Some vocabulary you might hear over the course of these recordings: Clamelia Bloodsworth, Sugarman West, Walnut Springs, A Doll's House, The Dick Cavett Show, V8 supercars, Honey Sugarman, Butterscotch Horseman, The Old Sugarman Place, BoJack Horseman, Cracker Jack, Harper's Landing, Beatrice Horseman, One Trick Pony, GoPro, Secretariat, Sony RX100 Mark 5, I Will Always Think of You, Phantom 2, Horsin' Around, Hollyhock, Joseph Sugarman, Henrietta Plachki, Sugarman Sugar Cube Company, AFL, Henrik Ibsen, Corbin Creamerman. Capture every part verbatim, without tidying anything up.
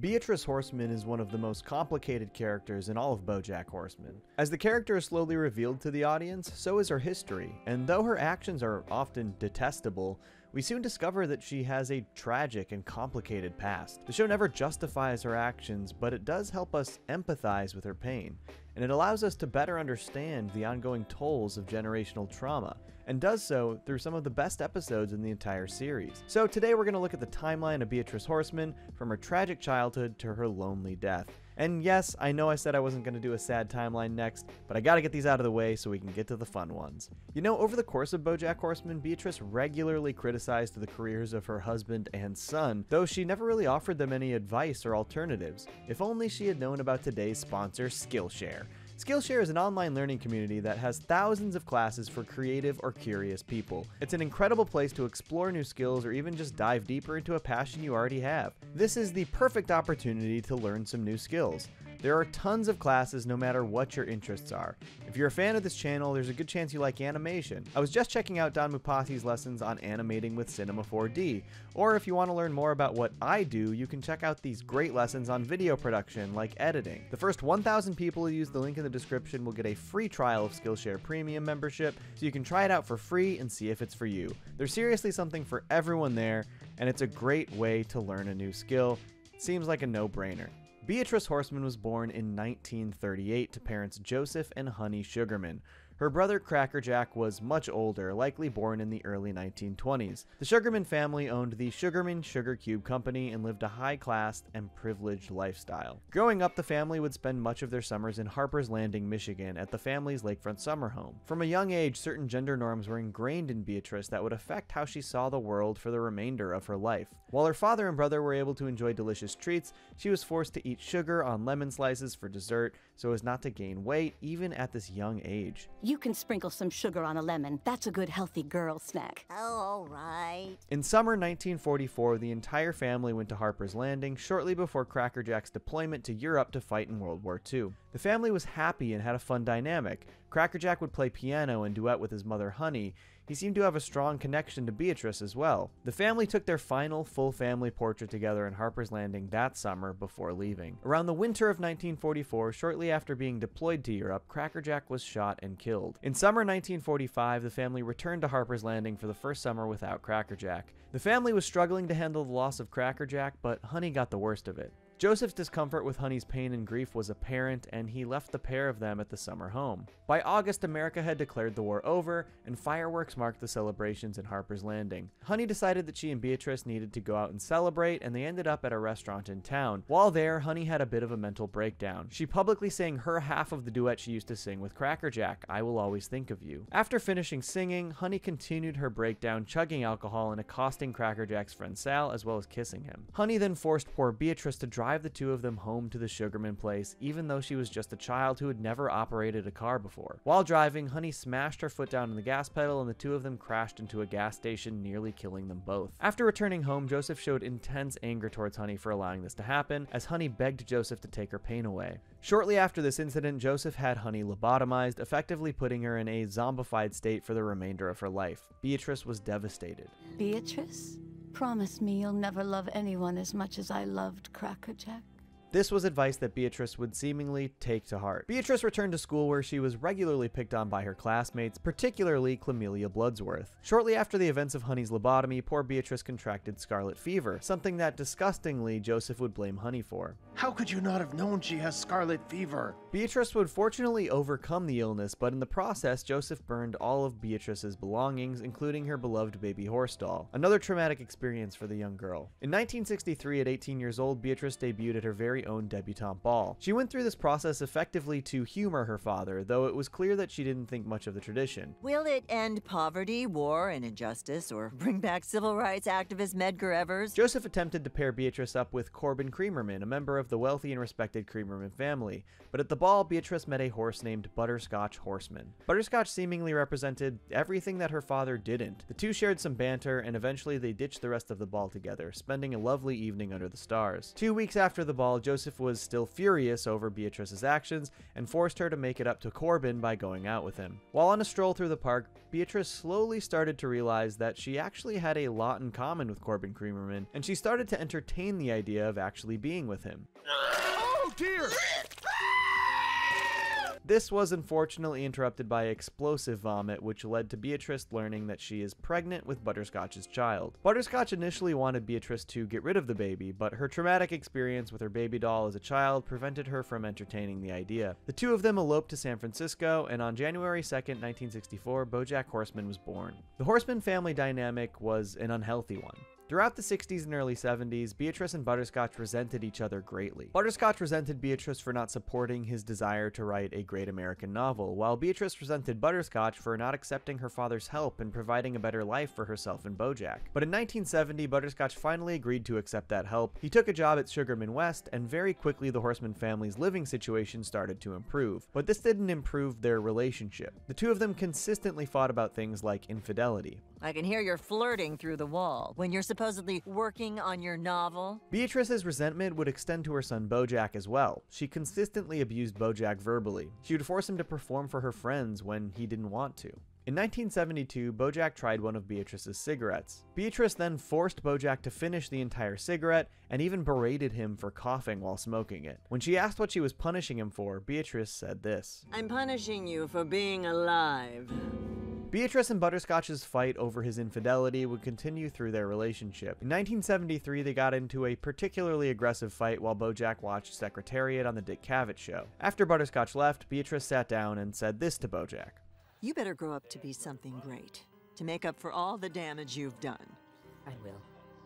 Beatrice Horseman is one of the most complicated characters in all of BoJack Horseman. As the character is slowly revealed to the audience, so is her history, and though her actions are often detestable, we soon discover that she has a tragic and complicated past. The show never justifies her actions, but it does help us empathize with her pain, and it allows us to better understand the ongoing tolls of generational trauma, and does so through some of the best episodes in the entire series. So today we're going to look at the timeline of Beatrice Horseman, from her tragic childhood to her lonely death. And yes, I know I said I wasn't going to do a sad timeline next, but I gotta get these out of the way so we can get to the fun ones. You know, over the course of BoJack Horseman, Beatrice regularly criticized the careers of her husband and son, though she never really offered them any advice or alternatives. If only she had known about today's sponsor, Skillshare. Skillshare is an online learning community that has thousands of classes for creative or curious people. It's an incredible place to explore new skills or even just dive deeper into a passion you already have. This is the perfect opportunity to learn some new skills. There are tons of classes no matter what your interests are. If you're a fan of this channel, there's a good chance you like animation. I was just checking out Don Mupassi's lessons on animating with Cinema four D. Or if you want to learn more about what I do, you can check out these great lessons on video production like editing. The first one thousand people who use the link in the description will get a free trial of Skillshare Premium membership, so you can try it out for free and see if it's for you. There's seriously something for everyone there, and it's a great way to learn a new skill. It seems like a no-brainer. Beatrice Horseman was born in nineteen thirty-eight to parents Joseph and Honey Sugarman. Her brother Cracker Jack was much older, likely born in the early nineteen twenties. The Sugarman family owned the Sugarman Sugar Cube Company and lived a high-class and privileged lifestyle. Growing up, the family would spend much of their summers in Harper's Landing, Michigan, at the family's lakefront summer home. From a young age, certain gender norms were ingrained in Beatrice that would affect how she saw the world for the remainder of her life. While her father and brother were able to enjoy delicious treats, she was forced to eat sugar on lemon slices for dessert so as not to gain weight, even at this young age. You You can sprinkle some sugar on a lemon. That's a good healthy girl snack. Oh, all right. In summer nineteen forty-four, the entire family went to Harper's Landing shortly before Cracker Jack's deployment to Europe to fight in World War Two. The family was happy and had a fun dynamic. Cracker Jack would play piano and duet with his mother Honey. He seemed to have a strong connection to Beatrice as well. The family took their final full family portrait together in Harper's Landing that summer before leaving. Around the winter of nineteen forty-four, shortly after being deployed to Europe, Cracker Jack was shot and killed. In summer nineteen forty-five, the family returned to Harper's Landing for the first summer without Cracker Jack. The family was struggling to handle the loss of Cracker Jack, but Honey got the worst of it. Joseph's discomfort with Honey's pain and grief was apparent, and he left the pair of them at the summer home. By August, America had declared the war over, and fireworks marked the celebrations in Harper's Landing. Honey decided that she and Beatrice needed to go out and celebrate, and they ended up at a restaurant in town. While there, Honey had a bit of a mental breakdown. She publicly sang her half of the duet she used to sing with Cracker Jack, "I Will Always Think of You." After finishing singing, Honey continued her breakdown, chugging alcohol and accosting Cracker Jack's friend Sal, as well as kissing him. Honey then forced poor Beatrice to drive drive the two of them home to the Sugarman place, even though she was just a child who had never operated a car before. While driving, Honey smashed her foot down on the gas pedal, and the two of them crashed into a gas station, nearly killing them both. After returning home, Joseph showed intense anger towards Honey for allowing this to happen, as Honey begged Joseph to take her pain away. Shortly after this incident, Joseph had Honey lobotomized, effectively putting her in a zombified state for the remainder of her life. Beatrice was devastated. Beatrice? Promise me you'll never love anyone as much as I loved Cracker Jack. This was advice that Beatrice would seemingly take to heart. Beatrice returned to school where she was regularly picked on by her classmates, particularly Clamelia Bloodsworth. Shortly after the events of Honey's lobotomy, poor Beatrice contracted scarlet fever, something that disgustingly Joseph would blame Honey for. How could you not have known she has scarlet fever? Beatrice would fortunately overcome the illness, but in the process, Joseph burned all of Beatrice's belongings, including her beloved baby horse doll. Another traumatic experience for the young girl. In nineteen sixty-three, at eighteen years old, Beatrice debuted at her very own debutante ball. She went through this process effectively to humor her father, though it was clear that she didn't think much of the tradition. Will it end poverty, war, and injustice, or bring back civil rights activist Medgar Evers? Joseph attempted to pair Beatrice up with Corbin Creamerman, a member of the wealthy and respected Creamerman family, but at the ball, Beatrice met a horse named Butterscotch Horseman. Butterscotch seemingly represented everything that her father didn't. The two shared some banter, and eventually they ditched the rest of the ball together, spending a lovely evening under the stars. Two weeks after the ball, Joseph Joseph was still furious over Beatrice's actions and forced her to make it up to Corbin by going out with him. While on a stroll through the park, Beatrice slowly started to realize that she actually had a lot in common with Corbin Creamerman, and she started to entertain the idea of actually being with him. Oh dear! This was unfortunately interrupted by explosive vomit, which led to Beatrice learning that she is pregnant with Butterscotch's child. Butterscotch initially wanted Beatrice to get rid of the baby, but her traumatic experience with her baby doll as a child prevented her from entertaining the idea. The two of them eloped to San Francisco, and on January second, nineteen sixty-four, BoJack Horseman was born. The Horseman family dynamic was an unhealthy one. Throughout the sixties and early seventies, Beatrice and Butterscotch resented each other greatly. Butterscotch resented Beatrice for not supporting his desire to write a great American novel, while Beatrice resented Butterscotch for not accepting her father's help and providing a better life for herself and BoJack. But in nineteen seventy, Butterscotch finally agreed to accept that help. He took a job at Sugarman West, and very quickly the Horseman family's living situation started to improve. But this didn't improve their relationship. The two of them consistently fought about things like infidelity. I can hear you're flirting through the wall when you're supposedly working on your novel. Beatrice's resentment would extend to her son BoJack as well. She consistently abused BoJack verbally. She would force him to perform for her friends when he didn't want to. In nineteen seventy-two, BoJack tried one of Beatrice's cigarettes. Beatrice then forced BoJack to finish the entire cigarette and even berated him for coughing while smoking it. When she asked what she was punishing him for, Beatrice said this: "I'm punishing you for being alive." Beatrice and Butterscotch's fight over his infidelity would continue through their relationship. In nineteen seventy-three, they got into a particularly aggressive fight while BoJack watched Secretariat on The Dick Cavett Show. After Butterscotch left, Beatrice sat down and said this to BoJack: "You better grow up to be something great, to make up for all the damage you've done." "I will."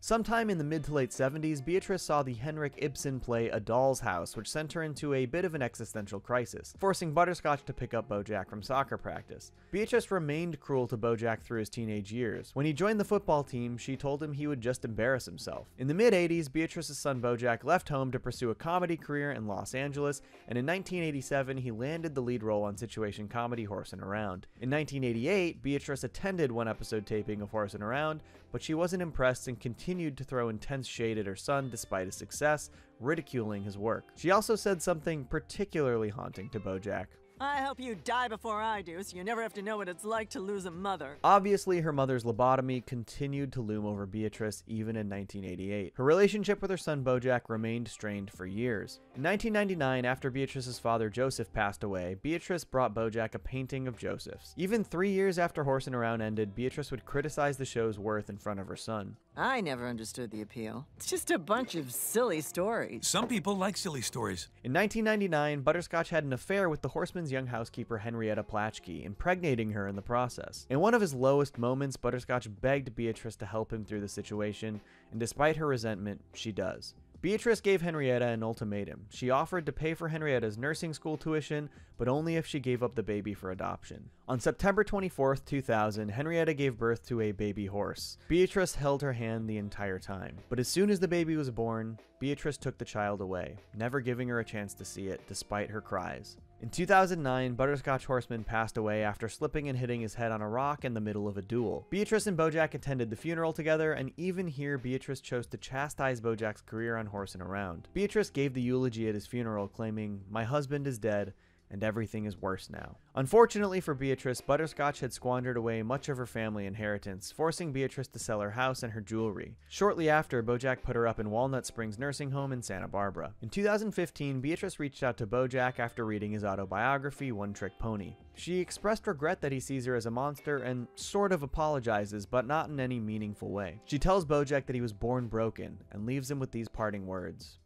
Sometime in the mid to late seventies, Beatrice saw the Henrik Ibsen play A Doll's House, which sent her into a bit of an existential crisis, forcing Butterscotch to pick up BoJack from soccer practice. Beatrice remained cruel to BoJack through his teenage years. When he joined the football team, she told him he would just embarrass himself. In the mid-eighties, Beatrice's son BoJack left home to pursue a comedy career in Los Angeles, and in nineteen eighty-seven, he landed the lead role on situation comedy Horsin' Around. In nineteen eighty-eight, Beatrice attended one episode taping of Horsin' Around, but she wasn't impressed and continued continued to throw intense shade at her son despite his success, ridiculing his work. She also said something particularly haunting to BoJack: "I hope you die before I do, so you never have to know what it's like to lose a mother." Obviously, her mother's lobotomy continued to loom over Beatrice even in nineteen eighty-eight. Her relationship with her son BoJack remained strained for years. In nineteen ninety-nine, after Beatrice's father Joseph passed away, Beatrice brought BoJack a painting of Joseph's. Even three years after Horsin' Around ended, Beatrice would criticize the show's worth in front of her son. "I never understood the appeal. It's just a bunch of silly stories." "Some people like silly stories." In nineteen ninety-nine, Butterscotch had an affair with the Horseman young housekeeper Henrietta Plachki, impregnating her in the process. In one of his lowest moments, Butterscotch begged Beatrice to help him through the situation, and despite her resentment, she does. Beatrice gave Henrietta an ultimatum. She offered to pay for Henrietta's nursing school tuition, but only if she gave up the baby for adoption. On September twenty-fourth, two thousand, Henrietta gave birth to a baby horse. Beatrice held her hand the entire time. But as soon as the baby was born, Beatrice took the child away, never giving her a chance to see it, despite her cries. In two thousand nine, Butterscotch Horseman passed away after slipping and hitting his head on a rock in the middle of a duel. Beatrice and BoJack attended the funeral together, and even here, Beatrice chose to chastise BoJack's career on Horsin' Around. Beatrice gave the eulogy at his funeral, claiming, "My husband is dead, and everything is worse now." Unfortunately for Beatrice, Butterscotch had squandered away much of her family inheritance, forcing Beatrice to sell her house and her jewelry. Shortly after, BoJack put her up in Walnut Springs nursing home in Santa Barbara. In two thousand fifteen, Beatrice reached out to BoJack after reading his autobiography, One Trick Pony. She expressed regret that he sees her as a monster and sort of apologizes, but not in any meaningful way. She tells BoJack that he was born broken and leaves him with these parting words: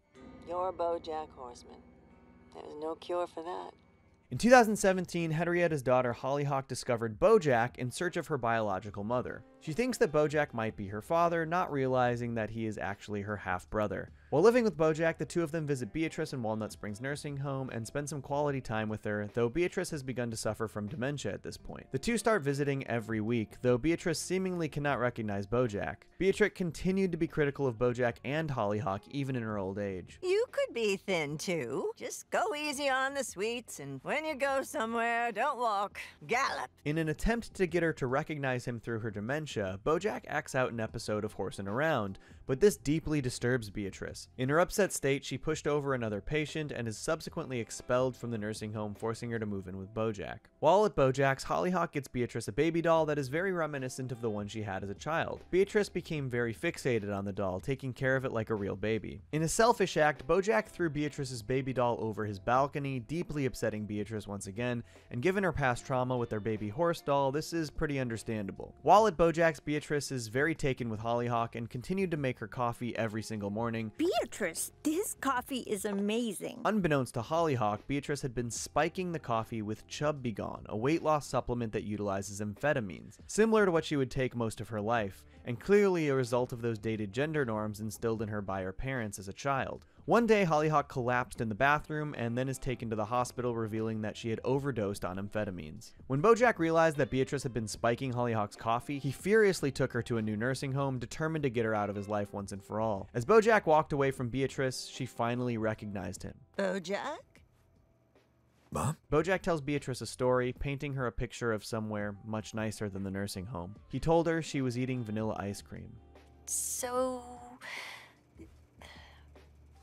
"You're BoJack Horseman. There's no cure for that." In two thousand seventeen, Henrietta's daughter Hollyhock discovered BoJack in search of her biological mother. She thinks that BoJack might be her father, not realizing that he is actually her half-brother. While living with BoJack, the two of them visit Beatrice in Walnut Springs nursing home and spend some quality time with her, though Beatrice has begun to suffer from dementia at this point. The two start visiting every week, though Beatrice seemingly cannot recognize BoJack. Beatrice continued to be critical of BoJack and Hollyhock even in her old age. "You could be thin too. Just go easy on the sweets, and when you go somewhere, don't walk, gallop." In an attempt to get her to recognize him through her dementia, BoJack acts out an episode of Horsin' Around, but this deeply disturbs Beatrice. In her upset state, she pushed over another patient and is subsequently expelled from the nursing home, forcing her to move in with BoJack. While at BoJack's, Hollyhock gets Beatrice a baby doll that is very reminiscent of the one she had as a child. Beatrice became very fixated on the doll, taking care of it like a real baby. In a selfish act, BoJack threw Beatrice's baby doll over his balcony, deeply upsetting Beatrice once again, and given her past trauma with their baby horse doll, this is pretty understandable. While at BoJack's, Beatrice is very taken with Hollyhock and continued to make her coffee every single morning. Beatrice, this coffee is amazing. Unbeknownst to Hollyhock, Beatrice had been spiking the coffee with Chubby Gone, a weight loss supplement that utilizes amphetamines, similar to what she would take most of her life, and clearly a result of those dated gender norms instilled in her by her parents as a child. One day, Hollyhock collapsed in the bathroom and then is taken to the hospital, revealing that she had overdosed on amphetamines. When BoJack realized that Beatrice had been spiking Hollyhock's coffee, he furiously took her to a new nursing home, determined to get her out of his life once and for all. As BoJack walked away from Beatrice, she finally recognized him. BoJack? Mom? BoJack tells Beatrice a story, painting her a picture of somewhere much nicer than the nursing home. He told her she was eating vanilla ice cream. So...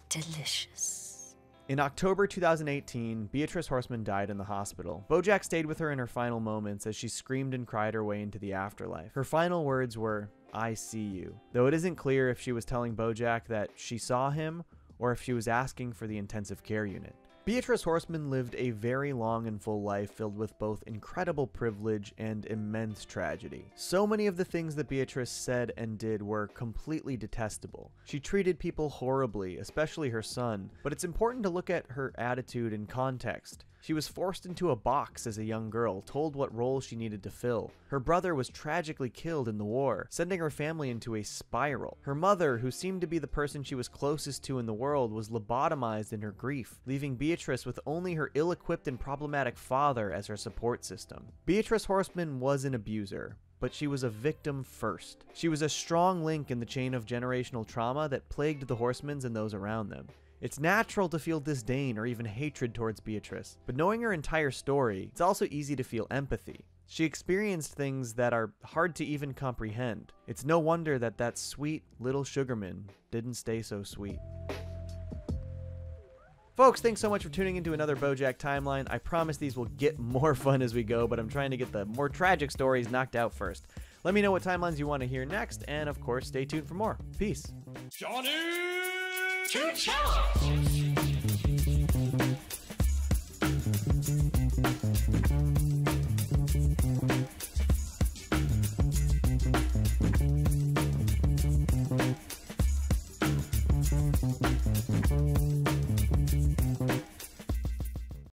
delicious. In October two thousand eighteen, Beatrice Horseman died in the hospital. BoJack stayed with her in her final moments as she screamed and cried her way into the afterlife. Her final words were, "I see you," though it isn't clear if she was telling BoJack that she saw him or if she was asking for the intensive care unit. Beatrice Horseman lived a very long and full life filled with both incredible privilege and immense tragedy. So many of the things that Beatrice said and did were completely detestable. She treated people horribly, especially her son, but it's important to look at her attitude in context. She was forced into a box as a young girl, told what role she needed to fill. Her brother was tragically killed in the war, sending her family into a spiral. Her mother, who seemed to be the person she was closest to in the world, was lobotomized in her grief, leaving Beatrice with only her ill-equipped and problematic father as her support system. Beatrice Horseman was an abuser, but she was a victim first. She was a strong link in the chain of generational trauma that plagued the Horsemans and those around them. It's natural to feel disdain or even hatred towards Beatrice, but knowing her entire story, it's also easy to feel empathy. She experienced things that are hard to even comprehend. It's no wonder that that sweet little Sugarman didn't stay so sweet. Folks, thanks so much for tuning into another BoJack Timeline. I promise these will get more fun as we go, but I'm trying to get the more tragic stories knocked out first. Let me know what timelines you want to hear next, and of course, stay tuned for more. Peace. Johnny! Two challenge!